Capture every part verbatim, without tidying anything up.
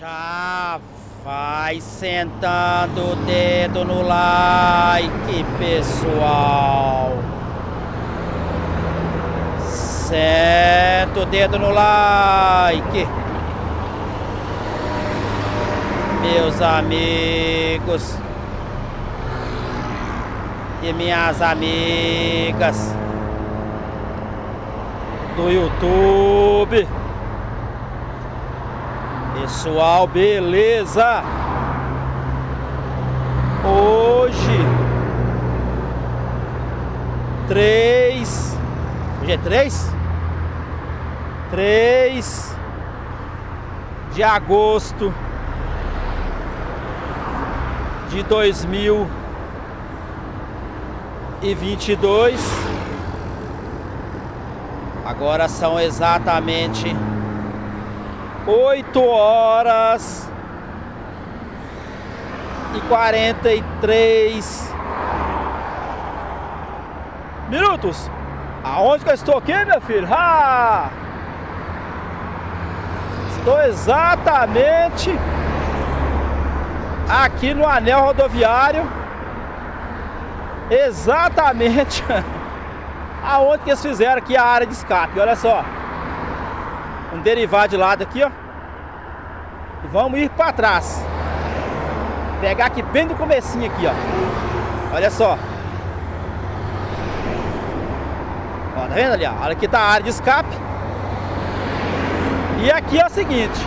Já vai sentando o dedo no like, pessoal. Senta o dedo no like. Meus amigos e minhas amigas do YouTube. Pessoal, beleza? Hoje três. Hoje é três? três de agosto de dois mil e vinte e dois. Agora são exatamente oito horas e quarenta e três minutos. Aonde que eu estou aqui, meu filho? Ah! Estou exatamente aqui no Anel Rodoviário. Exatamente aonde que eles fizeram aqui a área de escape. Olha só. Vamos derivar de lado aqui, ó. E vamos ir para trás. Pegar aqui bem do comecinho aqui, ó. Olha só. Ó, tá vendo ali, ó? Olha aqui tá a área de escape. E aqui é o seguinte.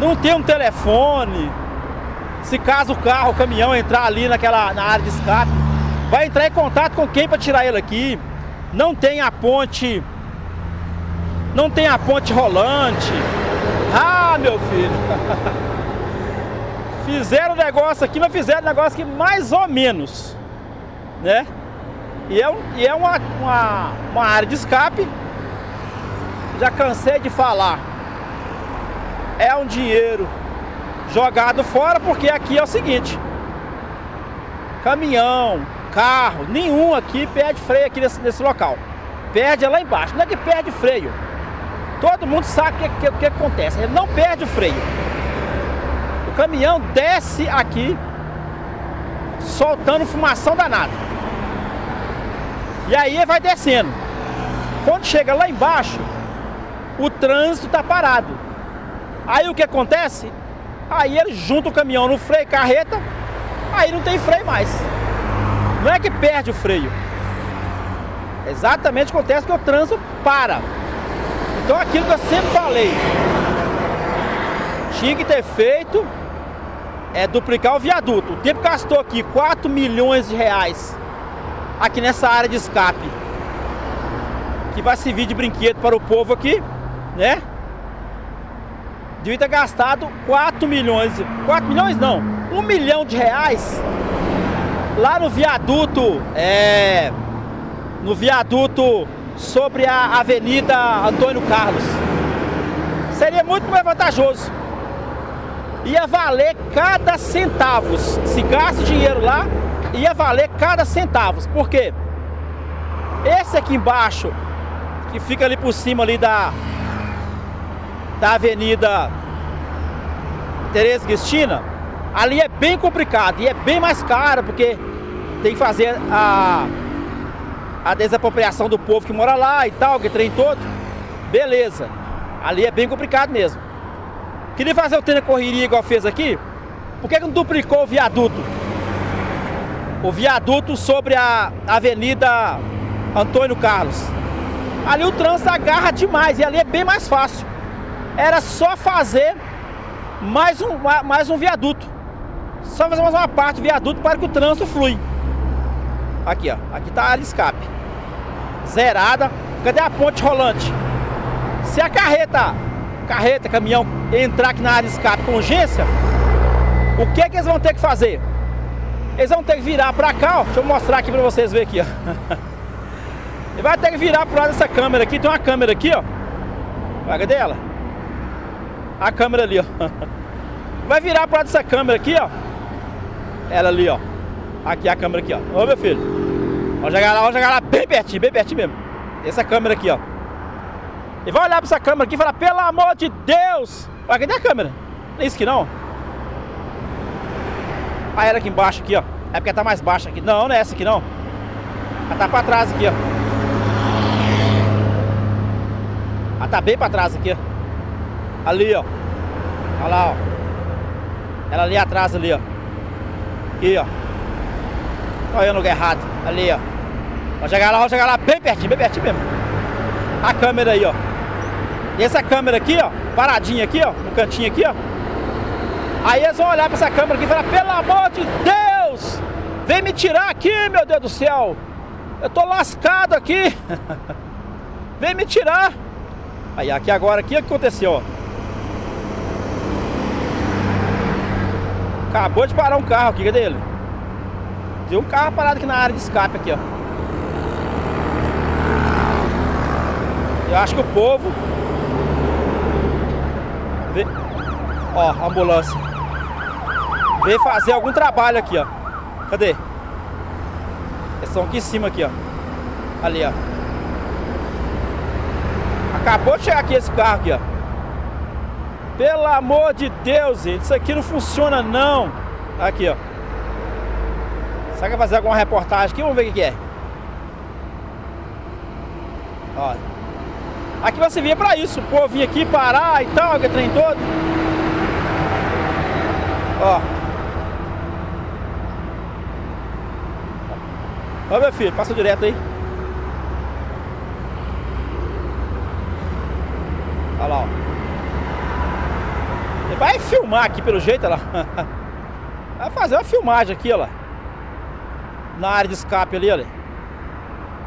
Não tem um telefone. Se caso o carro, o caminhão entrar ali naquela, na área de escape, vai entrar em contato com quem para tirar ele aqui. Não tem a ponte... Não tem a ponte rolante. Ah, meu filho. Fizeram negócio aqui, mas fizeram negócio que mais ou menos, né? E é, um, e é uma, uma, uma área de escape. Já cansei de falar. É um dinheiro jogado fora, porque aqui é o seguinte. Caminhão, carro, nenhum aqui perde freio aqui nesse, nesse local. Perde é lá embaixo. Não é que perde freio. Todo mundo sabe o que, que, que acontece. Ele não perde o freio. O caminhão desce aqui, soltando fumação danada. E aí ele vai descendo. Quando chega lá embaixo, o trânsito está parado. Aí o que acontece? Aí ele junta o caminhão no freio, carreta. Aí não tem freio mais. Não é que perde o freio. Exatamente acontece que o trânsito para. Então aquilo que eu sempre falei, tinha que ter feito é duplicar o viaduto. O tempo gastou aqui quatro milhões de reais aqui nessa área de escape, que vai servir de brinquedo para o povo aqui, né? Devia ter gastado quatro milhões, quatro milhões não, um milhão de reais lá no viaduto, é, no viaduto sobre a Avenida Antônio Carlos. Seria muito mais vantajoso. Ia valer cada centavo. Se gasta dinheiro lá, ia valer cada centavo. Por quê? Esse aqui embaixo, que fica ali por cima ali da, da Avenida Teresa Cristina, ali é bem complicado e é bem mais caro, porque tem que fazer a... a desapropriação do povo que mora lá e tal, que trem todo. Beleza. Ali é bem complicado mesmo. Queria fazer o trem na correria igual fez aqui. Por que não duplicou o viaduto? O viaduto sobre a Avenida Antônio Carlos. Ali o trânsito agarra demais e ali é bem mais fácil. Era só fazer mais um, mais um viaduto. Só fazer mais uma parte do viaduto para que o trânsito flui. Aqui, ó. Aqui tá a área de escape. Zerada. Cadê a ponte rolante? Se a carreta, carreta, caminhão entrar aqui na área de escape com urgência, o que é que eles vão ter que fazer? Eles vão ter que virar pra cá, ó. Deixa eu mostrar aqui pra vocês verem aqui, ó. Ele vai ter que virar pro lado dessa câmera aqui. Tem uma câmera aqui, ó. Vai, cadê ela? A câmera ali, ó. Vai virar pro lado dessa câmera aqui, ó. Ela ali, ó. Aqui a câmera aqui, ó. Ô, meu filho. Vamos jogar lá, vamos jogar lá bem pertinho, bem pertinho mesmo. Essa câmera aqui, ó. E vai olhar pra essa câmera aqui e falar, pelo amor de Deus, Olha, cadê a câmera? Não é isso que não? Ah, era aqui embaixo aqui, ó. É porque ela tá mais baixa aqui. Não, não é essa aqui não. Ela tá pra trás aqui, ó. Ela tá bem pra trás aqui, ó. Ali, ó. Olha lá, ó. Ela ali atrás, ali, ó. Aqui, ó. Olha o lugar errado. Ali, ó. Vou chegar lá, vou chegar lá bem pertinho, bem pertinho mesmo. A câmera aí, ó. E essa câmera aqui, ó. Paradinha aqui, ó. No cantinho aqui, ó. Aí eles vão olhar pra essa câmera aqui e falar, pelo amor de Deus! Vem me tirar aqui, meu Deus do céu! Eu tô lascado aqui! Vem me tirar! Aí, aqui agora, aqui, o que aconteceu, ó? Acabou de parar um carro aqui, cadê ele? Tem um carro parado aqui na área de escape, aqui, ó. Eu acho que o povo... Vê... Ó, a ambulância. Veio fazer algum trabalho aqui, ó. Cadê? Eles estão aqui em cima, aqui, ó. Ali, ó. Acabou de chegar aqui esse carro aqui, ó. Pelo amor de Deus, gente. Isso aqui não funciona, não. Aqui, ó. Será que vai fazer alguma reportagem aqui? Vamos ver o que é. Ó. Aqui você vinha pra isso, o povo vinha aqui parar e tal, aquele trem todo. Ó. Ó, meu filho, passa direto aí. Olha lá, ó. Ele vai filmar aqui pelo jeito, olha lá. Vai fazer uma filmagem aqui, olha lá. Na área de escape ali, olha.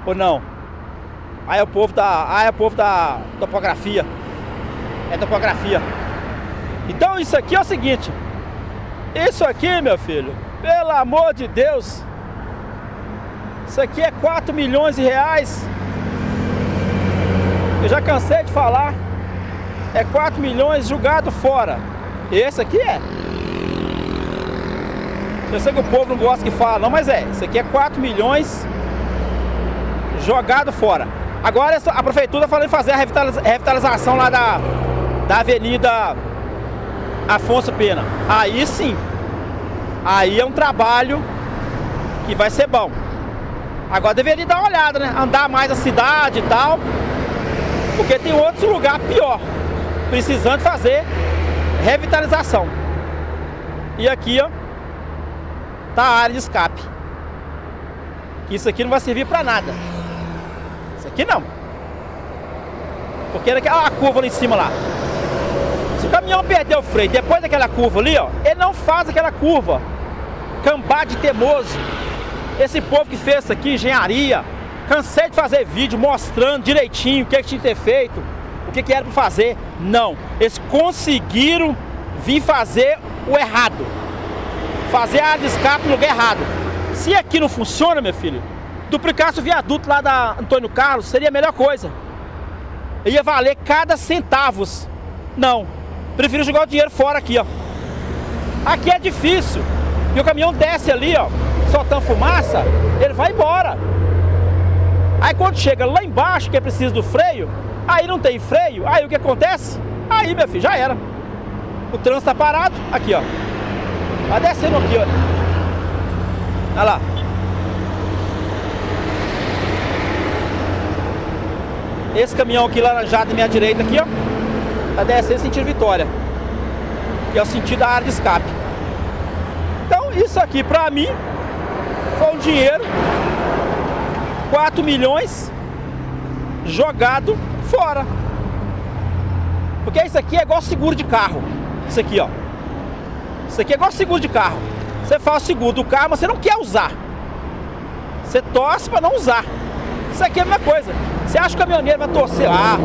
Ou não? Aí é o povo da, aí é o povo da topografia. É topografia. Então isso aqui é o seguinte. Isso aqui, meu filho, pelo amor de Deus. Isso aqui é quatro milhões de reais. Eu já cansei de falar. É quatro milhões julgado fora. Esse aqui é. Eu sei que o povo não gosta que fala, não, mas é. Isso aqui é quatro milhões jogado fora. Agora a prefeitura falou em fazer a revitalização lá da, da Avenida Afonso Pena. Aí sim, aí é um trabalho que vai ser bom. Agora deveria dar uma olhada, né? Andar mais a cidade e tal, porque tem outros lugares pior, precisando fazer revitalização. E aqui, ó, tá a área de escape. Isso aqui não vai servir pra nada. Aqui não. Porque era aquela curva ali em cima lá. Se o caminhão perder o freio depois daquela curva ali, ó, ele não faz aquela curva. Cambá de teimoso. Esse povo que fez isso aqui, engenharia. Cansei de fazer vídeo mostrando direitinho o que, é que tinha que ter feito, o que, que era para fazer. Não. Eles conseguiram vir fazer o errado. Fazer a área de escape no lugar errado. Se aqui não funciona, meu filho, duplicasse o viaduto lá da Antônio Carlos, seria a melhor coisa. Ia valer cada centavos. Não. Prefiro jogar o dinheiro fora aqui, ó. Aqui é difícil. E o caminhão desce ali, ó, soltando fumaça, ele vai embora. Aí quando chega lá embaixo, que é preciso do freio, aí não tem freio, aí o que acontece? Aí, meu filho, já era. O trânsito tá parado. Aqui, ó. Tá descendo aqui, ó. Olha lá. Esse caminhão aqui laranjado à minha direita aqui, ó, tá descendo sentido Vitória, que é o sentido da área de escape. Então isso aqui pra mim foi um dinheiro, quatro milhões jogado fora. Porque isso aqui é igual seguro de carro. Isso aqui, ó. Isso aqui é igual seguro de carro. Você faz o seguro do carro, mas você não quer usar. Você torce pra não usar. Isso aqui é a mesma coisa. Você acha que o caminhoneiro vai torcer? Ah,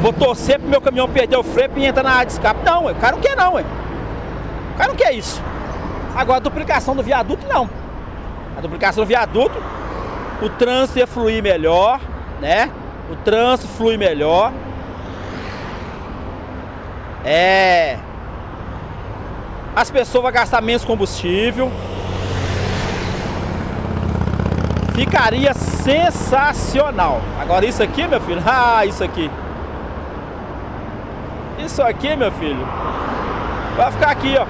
vou torcer pro meu caminhão perder o freio e entrar na área de escape. Não, o cara não quer não, ué. O cara não quer isso. Agora, a duplicação do viaduto, não. A duplicação do viaduto, o trânsito ia fluir melhor, né? O trânsito flui melhor. É... As pessoas vão gastar menos combustível. Ficaria sensacional. Agora isso aqui, meu filho, ah, isso aqui. Isso aqui, meu filho, vai ficar aqui, ó.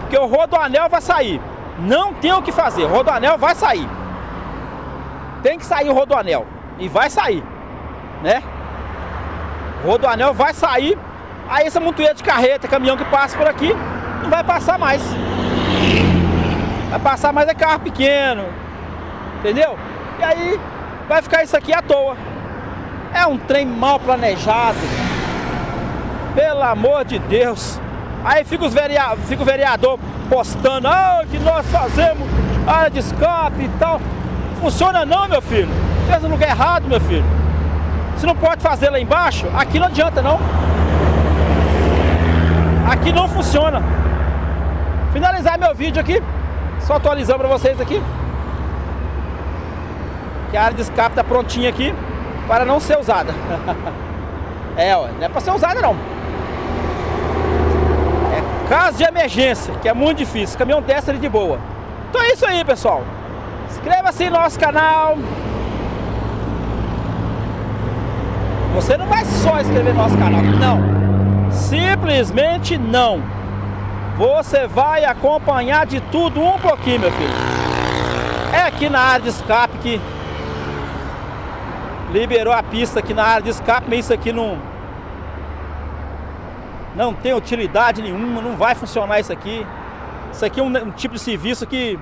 Porque o rodoanel vai sair. Não tem o que fazer. O rodoanel vai sair. Tem que sair o rodoanel. E vai sair, né? O rodoanel vai sair. Aí essa montoeira de carreta, caminhão que passa por aqui, não vai passar mais. Vai passar mais é carro pequeno. Entendeu? E aí vai ficar isso aqui à toa. É um trem mal planejado. Pelo amor de Deus. Aí fica, os verea... fica o vereador postando, ah, que nós fazemos área de escape e tal. Funciona não, meu filho. Fez no lugar errado, meu filho. Se não pode fazer lá embaixo, aqui não adianta não. Aqui não funciona. Finalizar meu vídeo aqui. Só atualizando para vocês aqui. Que a área de escape tá prontinha aqui para não ser usada. É, ó, não é para ser usada não. É caso de emergência, que é muito difícil. O caminhão desce ali de boa. Então é isso aí, pessoal. Inscreva-se no nosso canal. Você não vai só inscrever no nosso canal, não. Simplesmente não. Você vai acompanhar de tudo um pouquinho, meu filho. É aqui na área de escape que liberou a pista aqui na área de escape, mas isso aqui não não tem utilidade nenhuma, não vai funcionar isso aqui. Isso aqui é um, um tipo de serviço que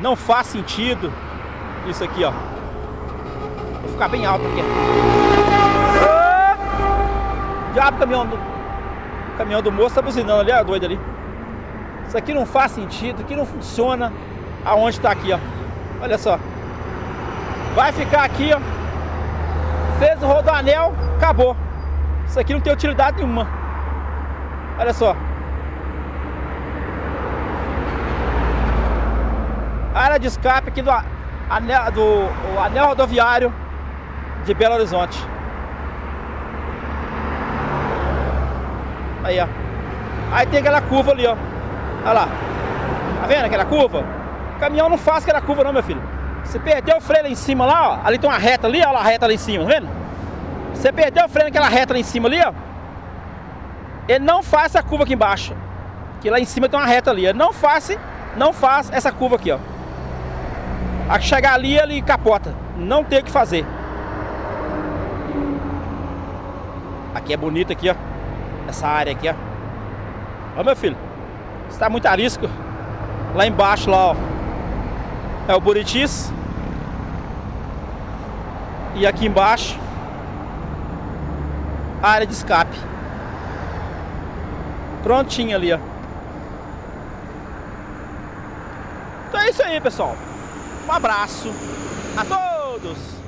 não faz sentido. Isso aqui, ó. Vou ficar bem alto aqui. Oh! Diabo, caminhão do caminhão do moço tá buzinando ali, ó, doido ali. Isso aqui não faz sentido, aqui não funciona aonde tá aqui, ó. Olha só. Vai ficar aqui, ó. Fez o rodoanel, acabou. Isso aqui não tem utilidade nenhuma. Olha só. A área de escape aqui do anel, do anel rodoviário de Belo Horizonte. Aí, ó. Aí tem aquela curva ali, ó. Olha lá. Tá vendo aquela curva? O caminhão não faz aquela curva não, meu filho. Você perdeu o freio lá em cima lá, ó. Ali tem uma reta ali, ó, lá, a reta lá em cima, tá vendo? Você perdeu o freio naquela reta lá em cima ali, ó. Ele não faz essa curva aqui embaixo. Que lá em cima tem uma reta ali. Ele não faz, não faz essa curva aqui, ó. A que chegar ali, ele capota. Não tem o que fazer. Aqui é bonito aqui, ó. Essa área aqui, ó. Ó, meu filho. Você tá muito arisco. Lá embaixo, lá, ó. É o Buritis. E aqui embaixo a área de escape prontinha ali, ó. Então é isso aí, pessoal. Um abraço a todos.